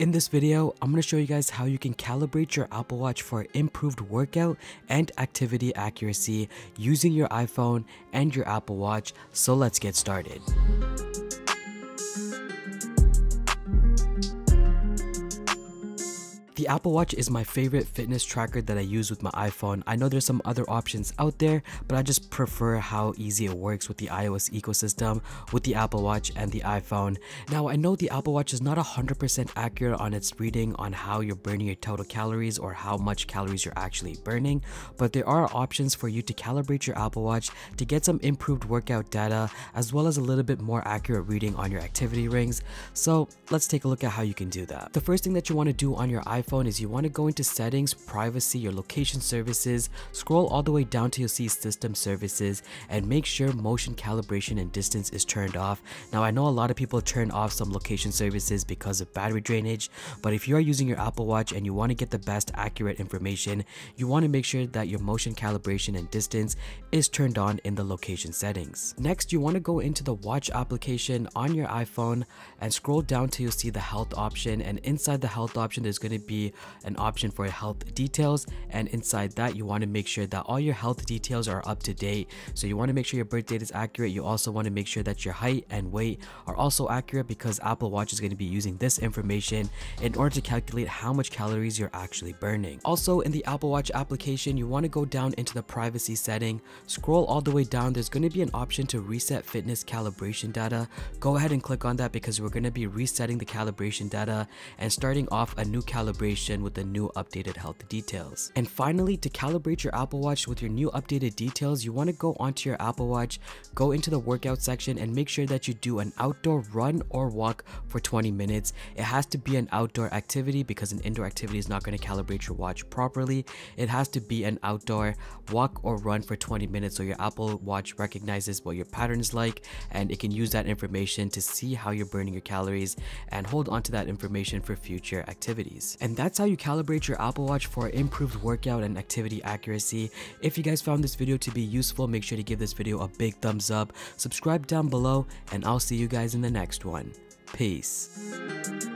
In this video, I'm going to show you guys how you can calibrate your Apple Watch for improved workout and activity accuracy using your iPhone and your Apple Watch. So let's get started. The Apple Watch is my favorite fitness tracker that I use with my iPhone. I know there's some other options out there, but I just prefer how easy it works with the iOS ecosystem, with the Apple Watch and the iPhone. Now, I know the Apple Watch is not 100% accurate on its reading on how you're burning your total calories or how much calories you're actually burning, but there are options for you to calibrate your Apple Watch to get some improved workout data, as well as a little bit more accurate reading on your activity rings. So let's take a look at how you can do that. The first thing that you want to do on your iPhone is you want to go into settings, privacy, your location services, scroll all the way down till you see system services, and make sure motion calibration and distance is turned off. Now, I know a lot of people turn off some location services because of battery drainage, but if you are using your Apple Watch and you want to get the best accurate information, you want to make sure that your motion calibration and distance is turned on in the location settings. Next, you want to go into the watch application on your iPhone and scroll down till you see the health option, and inside the health option there's going to be an option for health details, and inside that you want to make sure that all your health details are up to date. So you want to make sure your birth date is accurate. You also want to make sure that your height and weight are also accurate, because Apple Watch is going to be using this information in order to calculate how much calories you're actually burning. Also, in the Apple Watch application, you want to go down into the privacy setting, scroll all the way down. There's going to be an option to reset fitness calibration data. Go ahead and click on that, because we're going to be resetting the calibration data and starting off a new calibration with the new updated health details. And finally, to calibrate your Apple Watch with your new updated details, you want to go onto your Apple Watch, go into the workout section, and make sure that you do an outdoor run or walk for 20 minutes. It has to be an outdoor activity, because an indoor activity is not going to calibrate your watch properly. It has to be an outdoor walk or run for 20 minutes so your Apple Watch recognizes what your pattern is like, and it can use that information to see how you're burning your calories and hold on to that information for future activities. And that's how you calibrate your Apple Watch for improved workout and activity accuracy. If you guys found this video to be useful, make sure to give this video a big thumbs up, subscribe down below, and I'll see you guys in the next one. Peace.